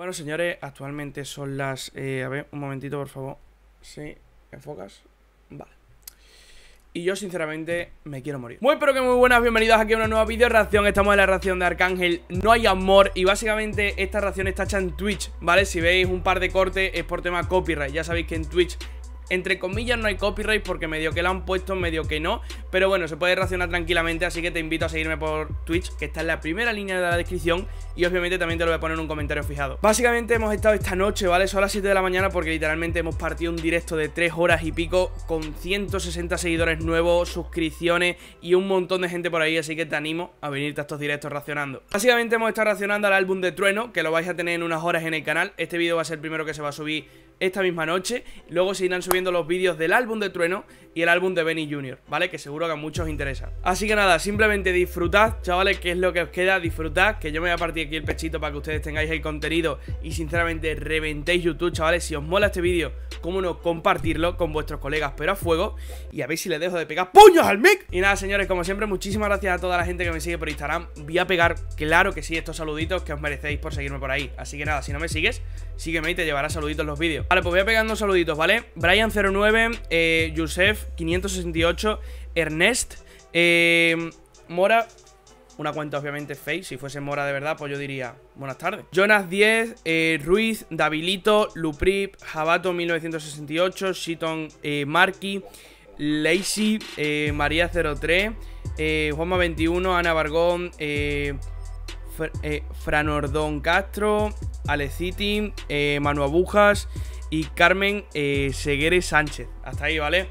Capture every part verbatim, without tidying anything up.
Bueno, señores, actualmente son las... Eh, a ver, un momentito, por favor. Sí, enfocas. Vale. Y yo, sinceramente, me quiero morir. Muy pero que muy buenas, bienvenidos aquí a una nueva video reacción. Estamos en la reacción de Arcángel, No hay amor. Y básicamente esta reacción está hecha en Twitch, ¿vale? Si veis un par de cortes es por tema copyright. Ya sabéis que en Twitch, entre comillas, no hay copyright porque medio que la han puesto, medio que no. Pero bueno, se puede reaccionar tranquilamente, así que te invito a seguirme por Twitch, que está en la primera línea de la descripción. Y obviamente también te lo voy a poner en un comentario fijado. Básicamente hemos estado esta noche, ¿vale? Son las siete de la mañana porque literalmente hemos partido un directo de tres horas y pico con ciento sesenta seguidores nuevos, suscripciones y un montón de gente por ahí. Así que te animo a venirte a estos directos reaccionando. Básicamente hemos estado reaccionando al álbum de Trueno, que lo vais a tener en unas horas en el canal. Este vídeo va a ser el primero que se va a subir esta misma noche. Luego se irán subiendo los vídeos del álbum de Trueno y el álbum de Benny junior, ¿vale? Que seguro que a muchos os interesa. Así que nada, simplemente disfrutad, chavales, que es lo que os queda. Disfrutad, que yo me voy a partir aquí el pechito para que ustedes tengáis el contenido y sinceramente reventéis YouTube, chavales. Si os mola este vídeo, cómo no compartirlo con vuestros colegas, pero a fuego. Y a ver si les dejo de pegar puños al mic. Y nada, señores, como siempre, muchísimas gracias a toda la gente que me sigue por Instagram. Voy a pegar, claro que sí, estos saluditos que os merecéis por seguirme por ahí. Así que nada, si no me sigues, sígueme y te llevará saluditos los vídeos. Vale, pues voy a pegando saluditos, ¿vale? Brian cero nueve, eh, Yusef quinientos sesenta y ocho, Ernest, eh, Mora, una cuenta obviamente fake, si fuese Mora de verdad pues yo diría buenas tardes. Jonas diez, eh, Ruiz, Davilito, Luprip, Jabato mil novecientos sesenta y ocho, Shiton, eh, Marky, Lacey, eh, María cero tres, eh, Juanma veintiuno, Ana Bargón, eh, Fr eh, Franordón Castro, Aleciti, eh, Manu Abujas y Carmen eh, Seguere Sánchez. Hasta ahí, ¿vale?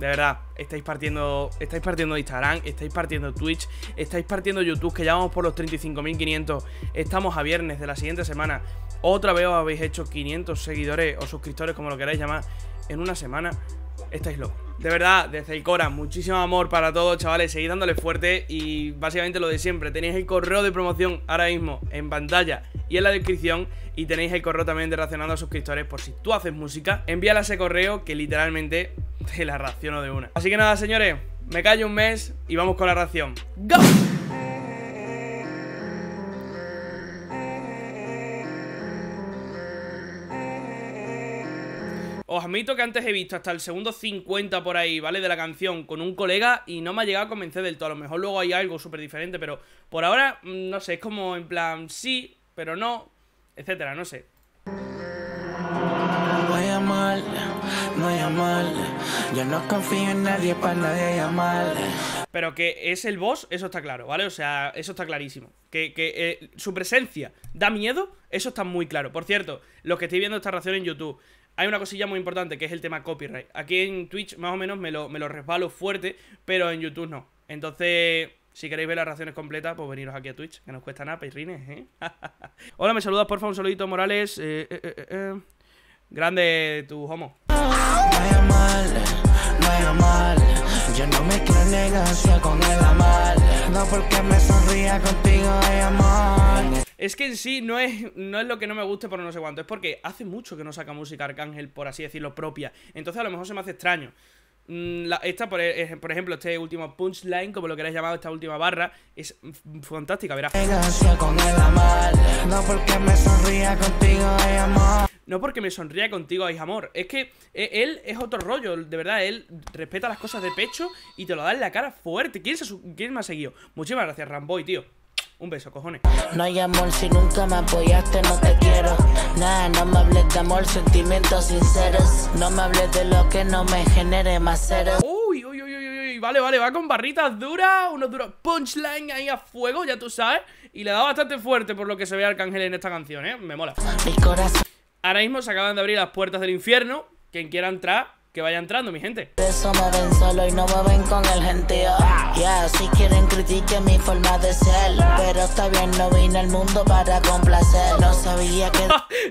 De verdad, estáis partiendo, estáis partiendo Instagram, estáis partiendo Twitch, estáis partiendo YouTube, que ya vamos por los treinta y cinco mil quinientos. Estamos a viernes de la siguiente semana. Otra vez os habéis hecho quinientos seguidores o suscriptores, como lo queráis llamar, en una semana. Estáis locos. De verdad, desde el Cora, muchísimo amor para todos, chavales. Seguid dándole fuerte y básicamente lo de siempre. Tenéis el correo de promoción ahora mismo en pantalla y en la descripción. Y tenéis el correo también de reaccionando a suscriptores por si tú haces música. Envíala ese correo que literalmente te la reacciono de una. Así que nada, señores, me callo un mes y vamos con la reacción. ¡Go! Os admito que antes he visto hasta el segundo cincuenta por ahí, ¿vale? De la canción con un colega y no me ha llegado a convencer del todo. A lo mejor luego hay algo súper diferente, pero por ahora, no sé, es como en plan sí, pero no, etcétera, no sé. Voy a amar, no hay amor, yo no confío en nadie para nadie llamar. Pero que es el boss, eso está claro, ¿vale? O sea, eso está clarísimo. Que, que eh, su presencia da miedo, eso está muy claro. Por cierto, los que estéis viendo esta reacción en YouTube, hay una cosilla muy importante que es el tema copyright. Aquí en Twitch más o menos me lo, me lo resbalo fuerte, pero en YouTube no. Entonces, si queréis ver las reacciones completas, pues veniros aquí a Twitch, que no os cuesta nada, peirrines, ¿eh? Hola, me saludas, porfa, un saludito, Morales. Eh, eh, eh, eh. Grande tu homo. Yo no me creo negocio con el amar. No porque me sonría contigo hay amor. Es que en sí no es, no es lo que no me guste por no sé cuánto. Es porque hace mucho que no saca música Arcángel, por así decirlo, propia. Entonces a lo mejor se me hace extraño. La, esta, por, por ejemplo, este último punchline, como lo queráis llamado, esta última barra, es fantástica, verás. No porque me sonría contigo hay amor. No porque me sonría contigo hay amor. Es que él es otro rollo, de verdad, él respeta las cosas de pecho y te lo da en la cara fuerte. ¿Quién, se, quién me ha seguido? Muchísimas gracias, Ramboy, tío. Un beso, cojones. No hay amor si nunca me apoyaste, no te quiero. Nada, no me hables de amor, sentimientos sinceros. No me hables de lo que no me genere más cero. Uy, uy, uy, uy, uy. Vale, vale, va con barritas duras, unos duros punchline ahí a fuego, ya tú sabes. Y le da bastante fuerte por lo que se ve a Arcángel en esta canción, ¿eh? Me mola. Mi corazón. Ahora mismo se acaban de abrir las puertas del infierno. Quien quiera entrar, que vaya entrando, mi gente. Eso me ven solo y no me ven con el gentío. Ya, si quieren critiquen mi forma de ser, pero está bien, no vine al mundo para complacer. No sabía que...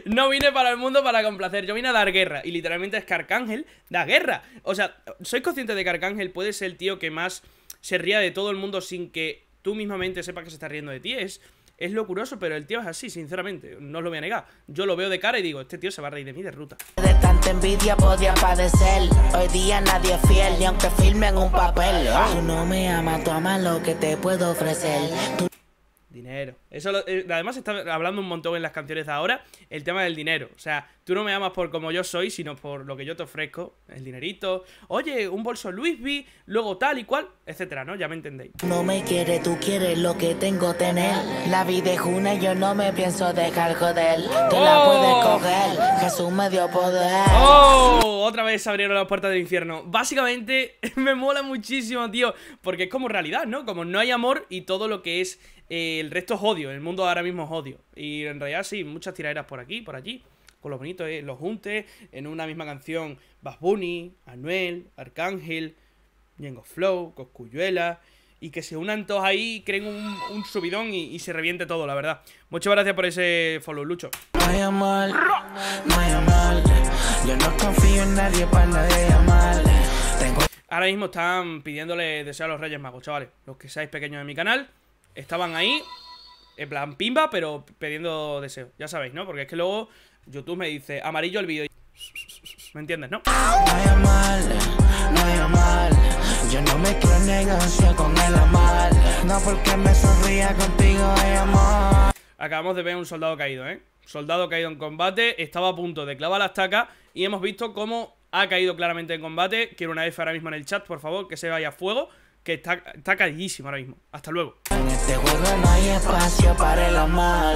No vine para el mundo para complacer, yo vine a dar guerra. Y literalmente es que Arcángel da guerra. O sea, soy consciente de que Arcángel puede ser el tío que más se ría de todo el mundo sin que tú mismamente sepas que se está riendo de ti. Es... Es lo curioso, pero el tío es así, sinceramente. No os lo voy a negar. Yo lo veo de cara y digo, este tío se va a reír de mí de ruta. De tanta envidia podía padecer. Hoy día nadie es fiel, ni aunque firmen un papel. Tú no me amas, tú amas lo que te puedo ofrecer. Dinero. Eso lo, eh, además está hablando un montón en las canciones de ahora, el tema del dinero. O sea, tú no me amas por como yo soy, sino por lo que yo te ofrezco. El dinerito. Oye, un bolso Louis V, luego tal y cual, etcétera, ¿no? Ya me entendéis. No me quiere, tú quieres lo que tengo tener. La vida es una y yo no me pienso dejar joder. Te la puedes coger. Jesús me dio poder. ¡Oh! Otra vez abrieron las puertas del infierno. Básicamente, me mola muchísimo, tío. Porque es como realidad, ¿no? Como no hay amor y todo lo que es... Eh, el resto es odio, el mundo ahora mismo es odio. Y en realidad sí, muchas tiraderas por aquí, por allí. Con los bonitos, eh, los juntes, en una misma canción, Bad Bunny, Anuel, Arcángel, Jango Flow, Coscuyuela. Y que se unan todos ahí, creen un, un subidón y, y se reviente todo, la verdad. Muchas gracias por ese follow, Lucho. No hay amor, no hay amor. Yo no confío en nadie para nadie amar. Tengo... Ahora mismo están pidiéndole deseo a los Reyes Magos, chavales. Los que seáis pequeños de mi canal... Estaban ahí, en plan pimba, pero pidiendo deseos. Ya sabéis, ¿no? Porque es que luego YouTube me dice amarillo el vídeo. ¿Me entiendes, no? Yo no me creo negocio con el amar. No porque me sonría contigo, amor. Acabamos de ver un soldado caído, ¿eh? Soldado caído en combate, estaba a punto de clavar la estaca y hemos visto cómo ha caído claramente en combate. Quiero una F ahora mismo en el chat, por favor, que se vaya a fuego. Que está, está caídísimo ahora mismo. Hasta luego. En este juego no hay espacio para el amor.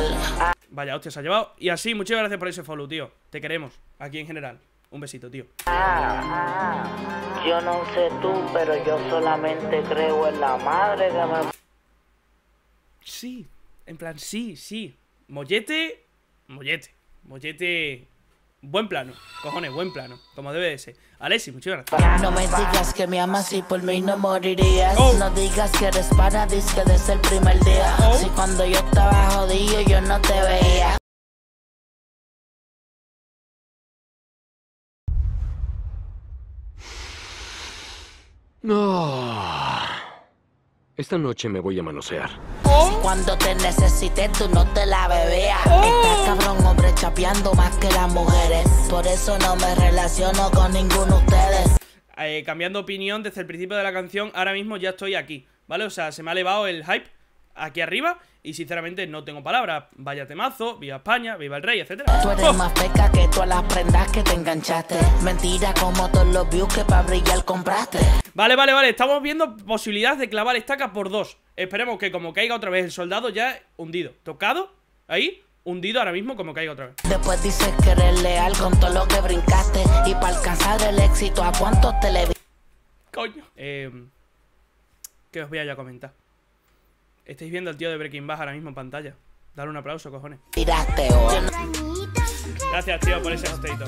Vaya, hostia, se ha llevado. Y así, muchas gracias por ese follow, tío. Te queremos, aquí en general. Un besito, tío. Ah, yo no sé tú, pero yo solamente creo en la madre que me... Sí, en plan, sí, sí. Mollete, mollete, mollete... Buen plano, cojones, buen plano, como debe de ser. Alexis, muchas gracias. No me digas que me amas y por mí no morirías. Oh. No digas que eres para disque desde el primer día. Oh. Si cuando yo estaba jodido yo no te veía. No. Esta noche me voy a manosear. Oh. Cuando te necesites tú no te la bebeas. Oh. Estás cabrón hombre chapeando más que las mujeres. Por eso no me relaciono con ninguno de ustedes. Eh, cambiando opinión desde el principio de la canción, ahora mismo ya estoy aquí, ¿vale? O sea, se me ha elevado el hype aquí arriba y sinceramente no tengo palabras. Vaya temazo, viva España, viva el rey, etcétera. Tú eres oh. más peca que todas las prendas que te enganchaste. Mentira como todos los views que para brillar compraste. Vale, vale, vale, estamos viendo posibilidades de clavar estaca por dos. Esperemos que como caiga otra vez el soldado ya hundido. Tocado, ahí, hundido ahora mismo como caiga otra vez. Después dices que eres leal con todo lo que brincaste. Y para alcanzar el éxito, ¿a cuántos te le... Coño. Eh, ¿Qué os voy a ya comentar? Estáis viendo al tío de Breaking Bad ahora mismo en pantalla. Dale un aplauso, cojones. Tiraste, gracias, tío, por ese hostito.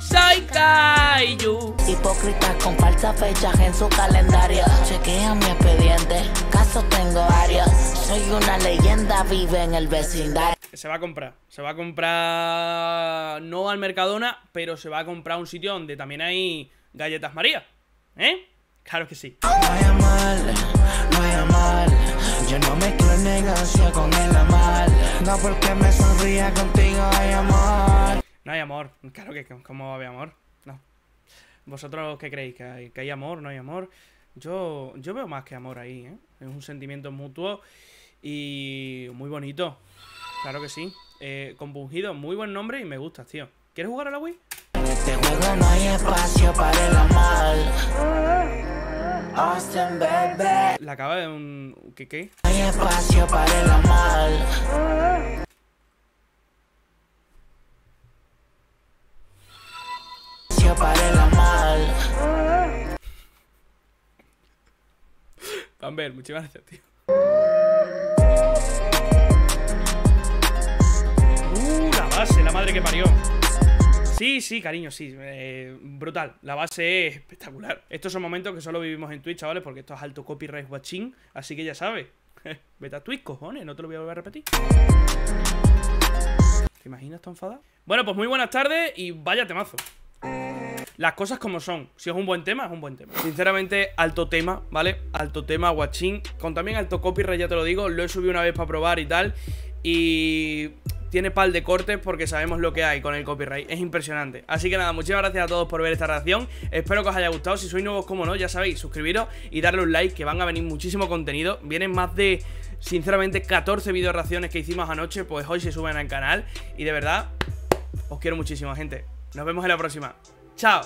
Soy Caillou. Hipócritas con falsas fechas en su calendario. Chequea mi expediente, casos tengo varios. Soy una leyenda, vive en el vecindario. Se va a comprar, se va a comprar... No al Mercadona, pero se va a comprar un sitio donde también hay galletas María. ¿Eh? Claro que sí. No hay amor. No hay amor, yo no me creo negocio con el amor. No porque me sonría contigo hay amor. No hay amor, claro que ¿cómo va a haber amor? No. ¿Vosotros qué creéis? ¿Que hay, que hay amor? ¿No hay amor? Yo, yo veo más que amor ahí, ¿eh? Es un sentimiento mutuo y muy bonito. Claro que sí. eh, Compungido, muy buen nombre y me gustas, tío. ¿Quieres jugar a la Wii? En este juego no hay espacio para el amor. Austin, baby. La acaba de un... ¿Qué, qué? Hay espacio para el amor. Espacio para el amor. Van ver, muchas gracias, tío. Uh, la base, la madre que parió. Sí, sí, cariño, sí, eh, brutal. La base es espectacular. Estos son momentos que solo vivimos en Twitch, chavales, porque esto es alto copyright watching. Así que ya sabes. Vete a Twitch, cojones, no te lo voy a volver a repetir. ¿Te imaginas tan enfadado? Bueno, pues muy buenas tardes y vaya temazo. Las cosas como son. Si es un buen tema, es un buen tema. Sinceramente, alto tema, ¿vale? Alto tema, watching. Con también alto copyright, ya te lo digo. Lo he subido una vez para probar y tal. y tiene pal de cortes porque sabemos lo que hay con el copyright. Es impresionante. Así que nada, muchísimas gracias a todos por ver esta reacción. Espero que os haya gustado. Si sois nuevos, como no, ya sabéis, suscribiros y darle un like, que van a venir muchísimo contenido. Vienen más de, sinceramente, catorce video reacciones que hicimos anoche. Pues hoy se suben al canal. Y de verdad, os quiero muchísimo, gente. Nos vemos en la próxima. ¡Chao!